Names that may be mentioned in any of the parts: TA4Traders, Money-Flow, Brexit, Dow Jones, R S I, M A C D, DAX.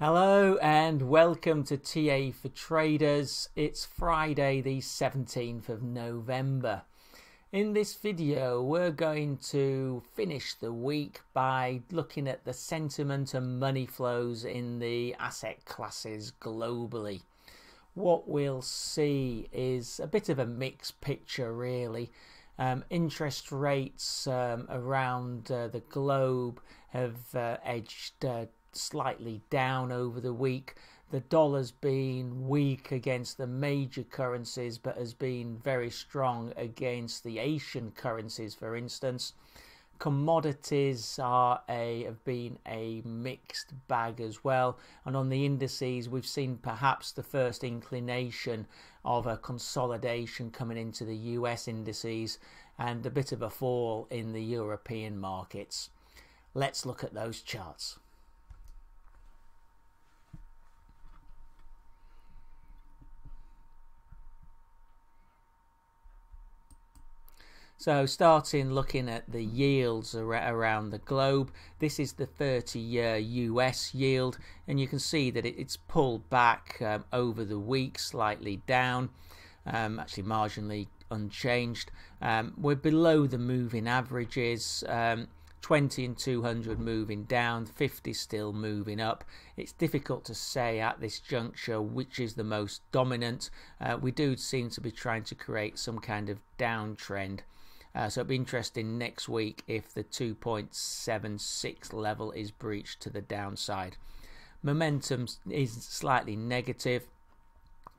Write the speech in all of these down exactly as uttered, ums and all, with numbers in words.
Hello and welcome to T A for Traders. It's Friday the seventeenth of November. In this video we're going to finish the week by looking at the sentiment and money flows in the asset classes globally. What we'll see is a bit of a mixed picture really. Um, interest rates um, around uh, the globe have uh, edged uh, slightly down over the week. The dollar's been weak against the major currencies but has been very strong against the Asian currencies, for instance. Commodities are a have been a mixed bag as well, and on the indices we've seen perhaps the first inclination of a consolidation coming into the U S indices and a bit of a fall in the European markets. Let's look at those charts. So starting looking at the yields around the globe, this is the thirty year U S yield, and you can see that it's pulled back um, over the week, slightly down, um, actually marginally unchanged. Um, we're below the moving averages, um, twenty and two hundred moving down, fifty still moving up. It's difficult to say at this juncture which is the most dominant. Uh, we do seem to be trying to create some kind of downtrend. Uh, so it'll be interesting next week if the two point seven six level is breached to the downside. Momentum is slightly negative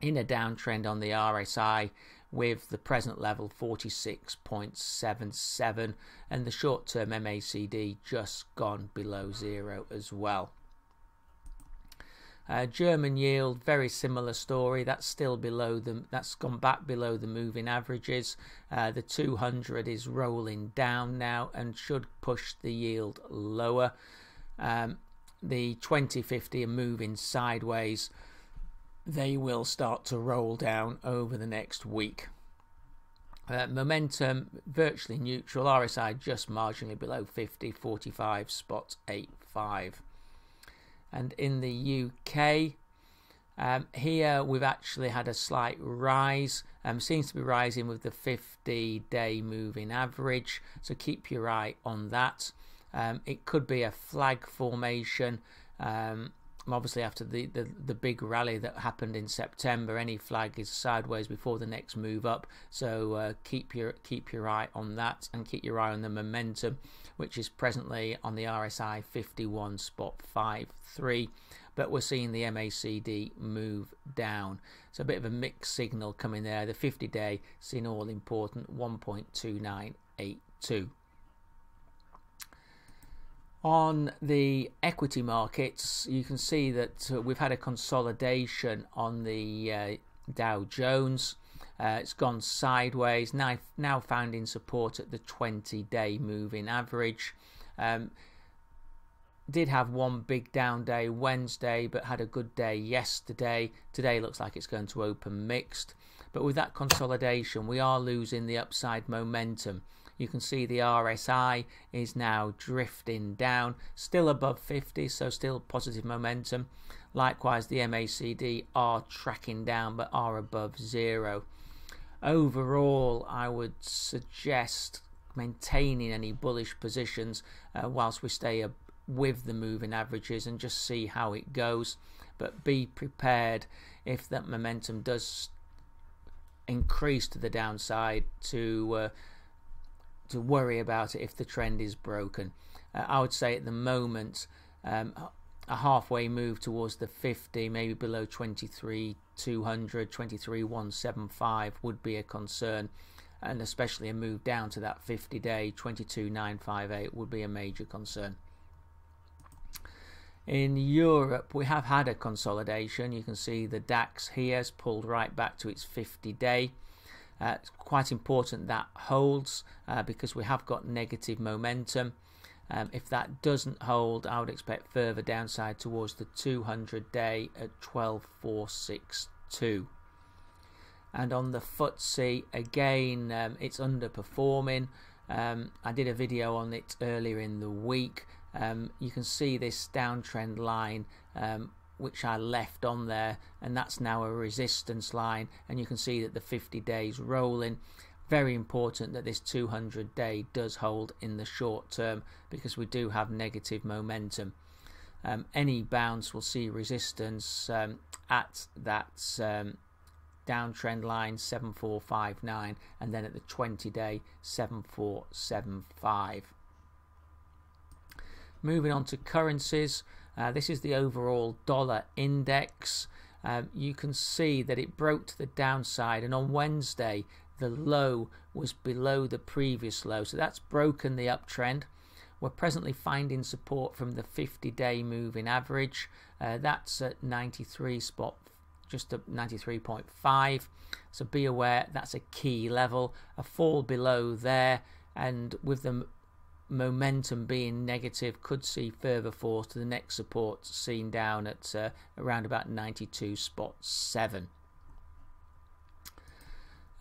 in a downtrend on the R S I with the present level forty-six point seven seven and the short-term M A C D just gone below zero as well. Uh, German yield, very similar story. That's still below them. That's gone back below the moving averages. Uh, the two hundred is rolling down now and should push the yield lower. Um, the twenty fifty are moving sideways. They will start to roll down over the next week. Uh, momentum virtually neutral. R S I just marginally below fifty, forty-five point eight five. And in the U K, um, here we've actually had a slight rise. Um, seems to be rising with the fifty day moving average, so keep your eye on that. Um, it could be a flag formation. Um, obviously after the, the, the big rally that happened in September, any flag is sideways before the next move up, so uh, keep your keep your eye on that and keep your eye on the momentum, which is presently on the R S I fifty-one point five three, but we're seeing the M A C D move down, so a bit of a mixed signal coming there. The fifty day seeing all important one point two nine eight two. On the equity markets, you can see that uh, we've had a consolidation on the uh, Dow Jones. Uh, it's gone sideways, now, now finding support at the twenty day moving average. Um, did have one big down day Wednesday, but had a good day yesterday. Today looks like it's going to open mixed. But with that consolidation, we are losing the upside momentum. You can see the R S I is now drifting down, still above fifty, so still positive momentum. Likewise, the M A C D are tracking down but are above zero. Overall, I would suggest maintaining any bullish positions uh, whilst we stay ab with the moving averages and just see how it goes. But be prepared if that momentum does increase to the downside to... Uh, to worry about it if the trend is broken. Uh, I would say at the moment um, a halfway move towards the fifty, maybe below twenty-three two hundred, twenty-three one seventy-five would be a concern, and especially a move down to that fifty day twenty-two nine fifty-eight would be a major concern. In Europe, we have had a consolidation. You can see the DAX here has pulled right back to its fifty day. Uh, it's quite important that holds uh, because we have got negative momentum. Um, if that doesn't hold, I would expect further downside towards the two hundred day at twelve four sixty-two. And on the footsie, again, um, it's underperforming. Um, I did a video on it earlier in the week. Um, you can see this downtrend line um, which I left on there, and that's now a resistance line, and you can see that the fifty days rolling. Very important that this two hundred day does hold in the short term, because we do have negative momentum. Um, any bounce will see resistance um, at that um, downtrend line seven four five nine, and then at the twenty day seven four seven five. Moving on to currencies, uh, this is the overall dollar index. Um, you can see that it broke to the downside, and on Wednesday the low was below the previous low, so that's broken the uptrend. We're presently finding support from the fifty day moving average. Uh, that's at ninety-three spot, just at ninety-three point five, so be aware that's a key level. A fall below there, and with the momentum being negative, could see further falls to the next support seen down at uh, around about ninety-two spot seven.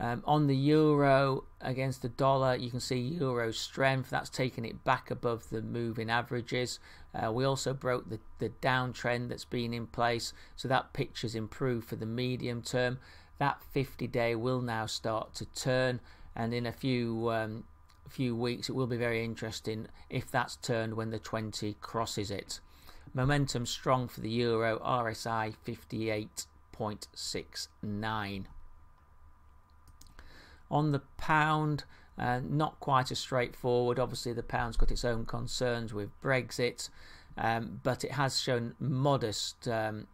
Um, on the euro against the dollar, you can see euro strength. That's taken it back above the moving averages. Uh, we also broke the, the downtrend that's been in place, so that picture's improved for the medium term. That fifty day will now start to turn, and in a few um, few weeks it will be very interesting if that's turned when the twenty crosses it. Momentum strong for the euro, R S I fifty-eight point six nine. On the pound, uh, not quite as straightforward. Obviously the pound's got its own concerns with Brexit, um, but it has shown modest um,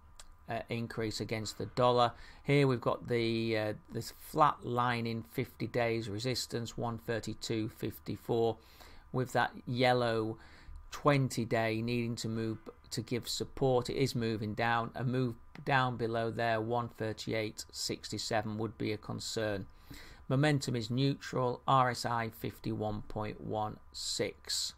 uh, increase against the dollar. Here we've got the uh, this flat line in fifty days resistance one thirty-two fifty-four, with that yellow twenty day needing to move to give support. It is moving down. A move down below there, one thirty-eight sixty-seven, would be a concern. Momentum is neutral, R S I fifty-one point one six.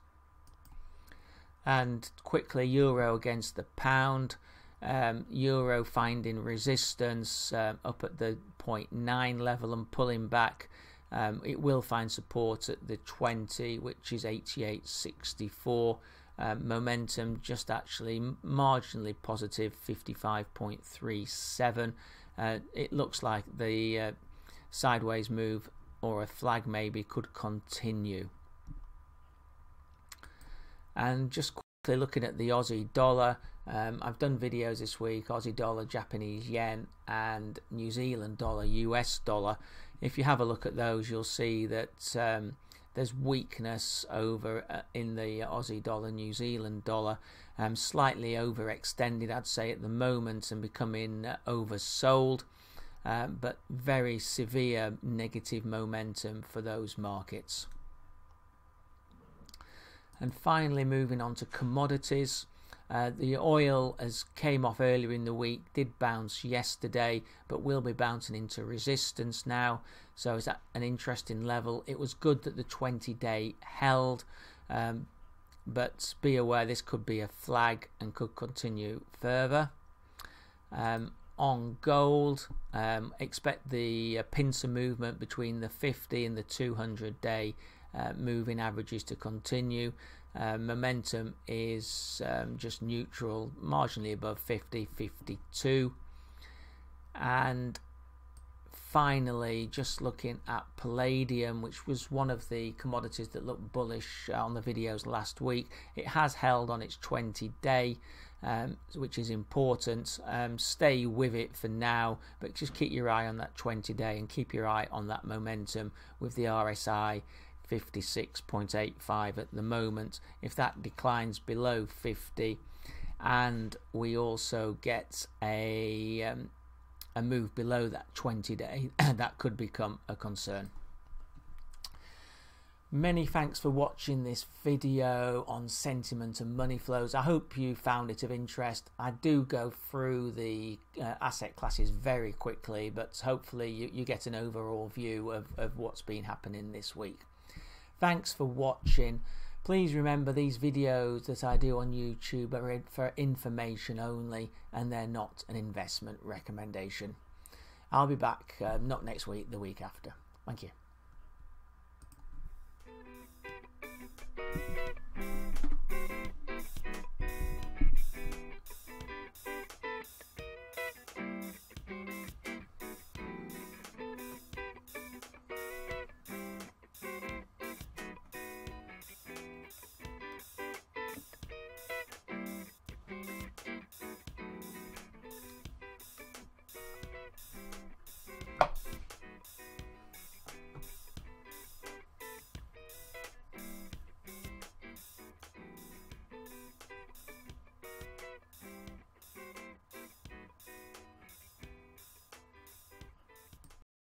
And quickly, euro against the pound. Um, euro finding resistance um, up at the zero point nine level and pulling back. Um, it will find support at the twenty, which is eighty-eight sixty-four. Um, momentum just actually marginally positive, fifty-five point three seven. Uh, it looks like the uh, sideways move, or a flag maybe, could continue. And just quickly looking at the Aussie dollar, um, I've done videos this week, Aussie dollar, Japanese yen, and New Zealand dollar, U S dollar. If you have a look at those, you'll see that um, there's weakness over uh, in the Aussie dollar, New Zealand dollar, um, slightly overextended, I'd say, at the moment, and becoming uh, oversold. Um, but very severe negative momentum for those markets. And finally, moving on to commodities, uh, the oil as came off earlier in the week, did bounce yesterday, but will be bouncing into resistance now, so is that an interesting level. It was good that the twenty day held, um, but be aware this could be a flag and could continue further. Um, on gold, um, expect the uh, pincer movement between the fifty and the two hundred day uh, moving averages to continue. Uh, momentum is um, just neutral, marginally above fifty, fifty-two. And finally, just looking at palladium, which was one of the commodities that looked bullish on the videos last week. It has held on its twenty day, Um, which is important. Um, stay with it for now, but just keep your eye on that twenty day and keep your eye on that momentum with the R S I fifty-six point eight five at the moment. If that declines below fifty, and we also get a, um, a move below that twenty day, that could become a concern. Many thanks for watching this video on sentiment and money flows. I hope you found it of interest. I do go through the uh, asset classes very quickly, but hopefully you, you get an overall view of, of what's been happening this week. Thanks for watching. Please remember, these videos that I do on YouTube are for information only, and they're not an investment recommendation. I'll be back, uh, not next week, the week after. Thank you.